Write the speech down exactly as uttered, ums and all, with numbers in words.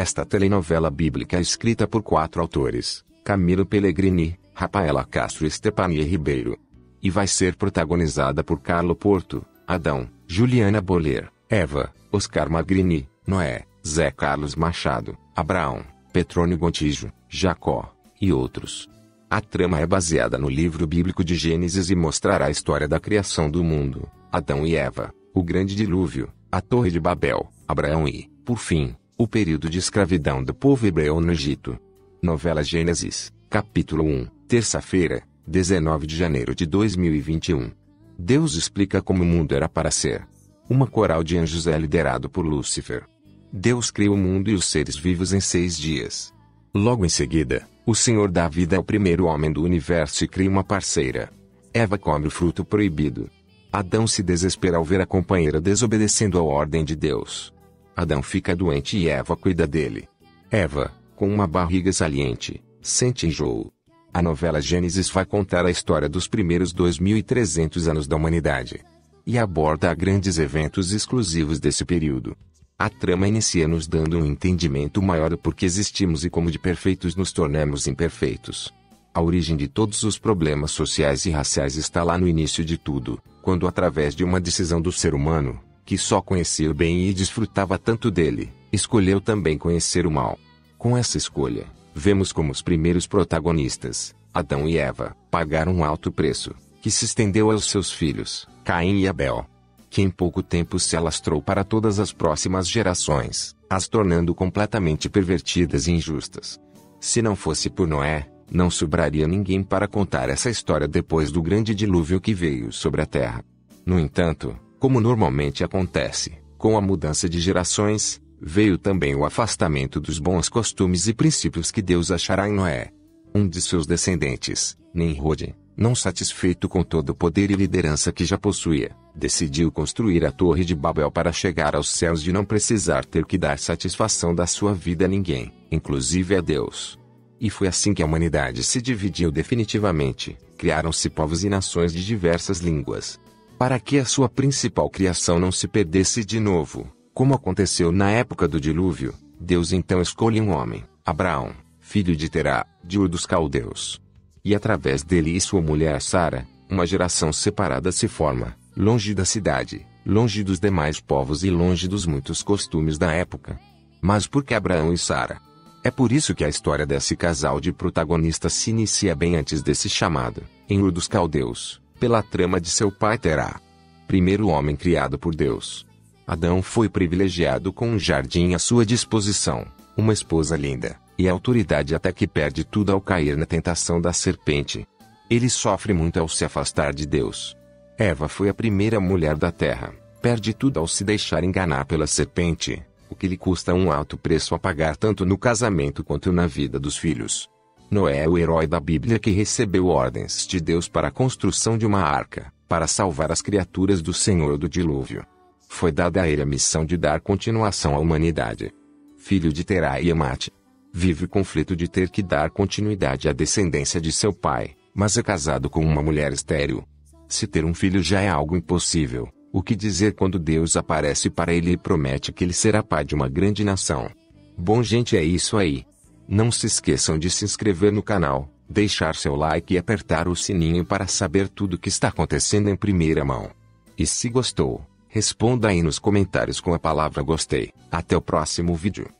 Esta telenovela bíblica é escrita por quatro autores, Camilo Pellegrini, Rafaela Castro e Stepani Ribeiro. E vai ser protagonizada por Carlo Porto, Adão, Juliana Boller, Eva, Oscar Magrini, Noé, Zé Carlos Machado, Abraão, Petrônio Gontijo, Jacó, e outros. A trama é baseada no livro bíblico de Gênesis e mostrará a história da criação do mundo, Adão e Eva, o grande dilúvio, a Torre de Babel, Abraão e, por fim, o período de escravidão do povo hebreu no Egito. Novela Gênesis, capítulo um, terça-feira, dezenove de janeiro de dois mil e vinte e um. Deus explica como o mundo era para ser. Uma coral de anjos é liderado por Lúcifer. Deus cria o mundo e os seres vivos em seis dias. Logo em seguida, o Senhor dá vida ao primeiro homem do universo e cria uma parceira. Eva come o fruto proibido. Adão se desespera ao ver a companheira desobedecendo a ordem de Deus. Adão fica doente e Eva cuida dele. Eva, com uma barriga saliente, sente enjoo. A novela Gênesis vai contar a história dos primeiros dois mil e trezentos anos da humanidade. E aborda grandes eventos exclusivos desse período. A trama inicia nos dando um entendimento maior do porquê existimos e como de perfeitos nos tornamos imperfeitos. A origem de todos os problemas sociais e raciais está lá no início de tudo, quando através de uma decisão do ser humano, que só conhecia o bem e desfrutava tanto dele, escolheu também conhecer o mal. Com essa escolha, vemos como os primeiros protagonistas, Adão e Eva, pagaram um alto preço, que se estendeu aos seus filhos, Caim e Abel, que em pouco tempo se alastrou para todas as próximas gerações, as tornando completamente pervertidas e injustas. Se não fosse por Noé, não sobraria ninguém para contar essa história depois do grande dilúvio que veio sobre a Terra. No entanto, como normalmente acontece, com a mudança de gerações, veio também o afastamento dos bons costumes e princípios que Deus achará em Noé. Um de seus descendentes, Ninrode, não satisfeito com todo o poder e liderança que já possuía, decidiu construir a Torre de Babel para chegar aos céus e não precisar ter que dar satisfação da sua vida a ninguém, inclusive a Deus. E foi assim que a humanidade se dividiu definitivamente, criaram-se povos e nações de diversas línguas. Para que a sua principal criação não se perdesse de novo, como aconteceu na época do dilúvio, Deus então escolhe um homem, Abraão, filho de Terá, de Ur dos Caldeus. E através dele e sua mulher Sara, uma geração separada se forma, longe da cidade, longe dos demais povos e longe dos muitos costumes da época. Mas por que Abraão e Sara? É por isso que a história desse casal de protagonistas se inicia bem antes desse chamado, em Ur dos Caldeus, pela trama de seu pai Terá. Primeiro homem criado por Deus. Adão foi privilegiado com um jardim à sua disposição, uma esposa linda, e autoridade até que perde tudo ao cair na tentação da serpente. Ele sofre muito ao se afastar de Deus. Eva foi a primeira mulher da terra, perde tudo ao se deixar enganar pela serpente, o que lhe custa um alto preço a pagar tanto no casamento quanto na vida dos filhos. Noé é o herói da Bíblia que recebeu ordens de Deus para a construção de uma arca, para salvar as criaturas do Senhor do dilúvio. Foi dada a ele a missão de dar continuação à humanidade. Filho de Terá e Amate, vive o conflito de ter que dar continuidade à descendência de seu pai, mas é casado com uma mulher estéril. Se ter um filho já é algo impossível, o que dizer quando Deus aparece para ele e promete que ele será pai de uma grande nação. Bom, gente, é isso aí. Não se esqueçam de se inscrever no canal, deixar seu like e apertar o sininho para saber tudo o que está acontecendo em primeira mão. E se gostou, responda aí nos comentários com a palavra gostei. Até o próximo vídeo.